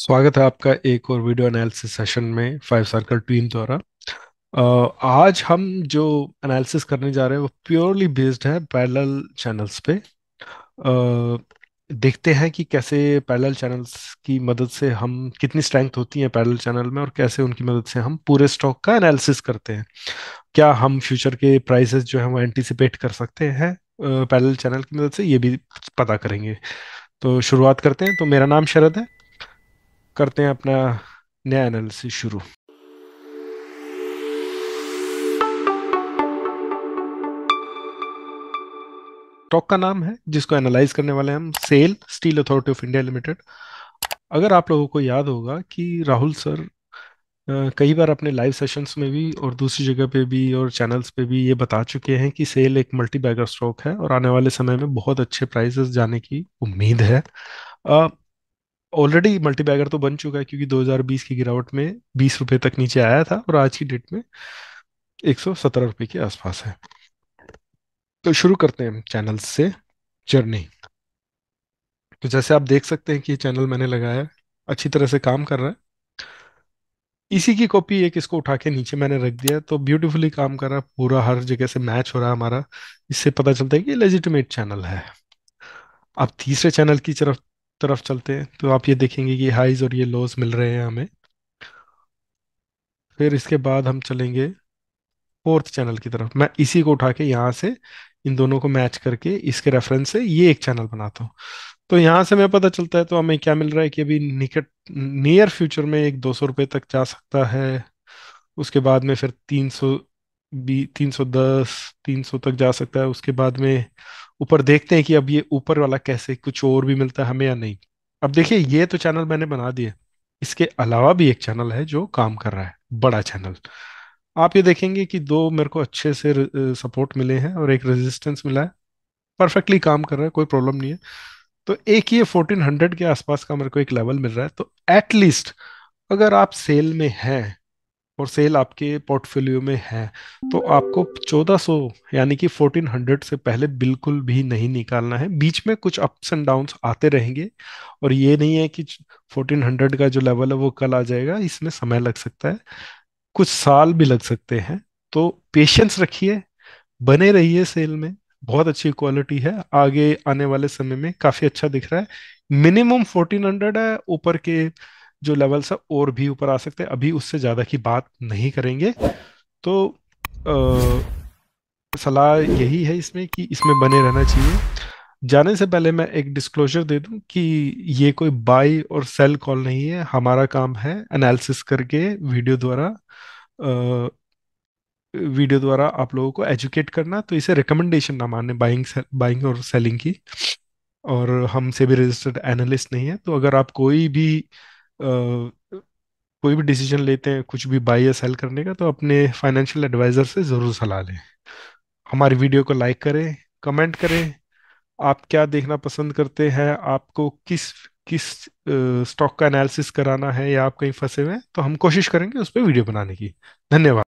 स्वागत है आपका एक और वीडियो एनालिसिस सेशन में फाइव सर्कल टीम द्वारा। आज हम जो एनालिसिस करने जा रहे हैं वो प्योरली बेस्ड है पैरेलल चैनल्स पे। देखते हैं कि कैसे पैरेलल चैनल्स की मदद से हम कितनी स्ट्रेंथ होती है पैरेलल चैनल में और कैसे उनकी मदद से हम पूरे स्टॉक का एनालिसिस करते हैं। क्या हम फ्यूचर के प्राइसेस जो है वो एंटीसिपेट कर सकते हैं पैरेलल चैनल की मदद से, ये भी पता करेंगे। तो शुरुआत करते हैं। तो मेरा नाम शरद है, करते हैं अपना नया एनालिसिस शुरू। स्टॉक का नाम है जिसको एनालाइज करने वाले हैं हम, cell, steel authority of India limited. अगर आप लोगों को याद होगा कि राहुल सर कई बार अपने लाइव सेशंस में भी और दूसरी जगह पे भी और चैनल्स पे भी ये बता चुके हैं कि सेल एक मल्टी बैगर स्टॉक है और आने वाले समय में बहुत अच्छे प्राइसेस जाने की उम्मीद है। ऑलरेडी मल्टी बैगर तो बन चुका है क्योंकि 2020 की गिरावट में 20 रुपए तक नीचे आया था और आज की डेट में 117 रुपए के आसपास है। तो शुरू करते हैं चैनल से जर्नी। तो जैसे आप देख सकते हैं कि ये चैनल मैंने लगाया, अच्छी तरह से काम कर रहा है। इसी की कॉपी एक इसको उठा के नीचे मैंने रख दिया, तो ब्यूटीफुली काम कर रहा है, पूरा हर जगह से मैच हो रहा है हमारा। इससे पता चलता है कि लेजिटिमेट चैनल है। अब तीसरे चैनल की तरफ चलते हैं तो आप ये देखेंगे कि हाईज और ये लोज मिल रहे हैं हमें। फिर इसके बाद हम चलेंगे फोर्थ चैनल की तरफ। मैं इसी को उठा के यहाँ से इन दोनों को मैच करके इसके रेफरेंस से ये एक चैनल बनाता हूँ। तो यहाँ से मैं पता चलता है तो हमें क्या मिल रहा है कि अभी नियर फ्यूचर में एक 200 रुपये तक जा सकता है, उसके बाद में फिर 310, 300 तक जा सकता है। उसके बाद में ऊपर देखते हैं कि अब ये ऊपर वाला कैसे कुछ और भी मिलता है हमें या नहीं। अब देखिए, ये तो चैनल मैंने बना दिए, इसके अलावा भी एक चैनल है जो काम कर रहा है, बड़ा चैनल। आप ये देखेंगे कि दो मेरे को अच्छे से सपोर्ट मिले हैं और एक रेजिस्टेंस मिला है, परफेक्टली काम कर रहा है, कोई प्रॉब्लम नहीं है। तो एक ये 1400 के आसपास का मेरे को एक लेवल मिल रहा है। तो एटलीस्ट अगर आप सेल में हैं और सेल आपके पोर्टफोलियो में है तो आपको 1400 यानी कि 1400 से पहले बिल्कुल भी नहीं निकालना है। बीच में कुछ अप्स एंड डाउन्स आते रहेंगे और ये नहीं है कि 1400 का जो लेवल है वो कल आ जाएगा। इसमें समय लग सकता है, कुछ साल भी लग सकते हैं। तो पेशेंस रखिए, बने रहिए सेल में, बहुत अच्छी क्वालिटी है, आगे आने वाले समय में काफी अच्छा दिख रहा है। मिनिमम 1400 है, ऊपर के जो लेवल्स है और भी ऊपर आ सकते हैं, अभी उससे ज़्यादा की बात नहीं करेंगे। तो सलाह यही है इसमें कि इसमें बने रहना चाहिए। जाने से पहले मैं एक डिस्क्लोजर दे दूं कि ये कोई बाय और सेल कॉल नहीं है। हमारा काम है एनालिसिस करके वीडियो द्वारा आप लोगों को एजुकेट करना। तो इसे रिकमेंडेशन ना माने बाइंग और सेलिंग की, और हमसे भी रजिस्टर्ड एनालिस्ट नहीं है। तो अगर आप कोई भी डिसीजन लेते हैं कुछ भी बाय या सेल करने का, तो अपने फाइनेंशियल एडवाइजर से ज़रूर सलाह लें। हमारी वीडियो को लाइक करें, कमेंट करें, आप क्या देखना पसंद करते हैं, आपको किस स्टॉक का एनालिसिस कराना है या आप कहीं फंसे हुए हैं, तो हम कोशिश करेंगे उस पर वीडियो बनाने की। धन्यवाद।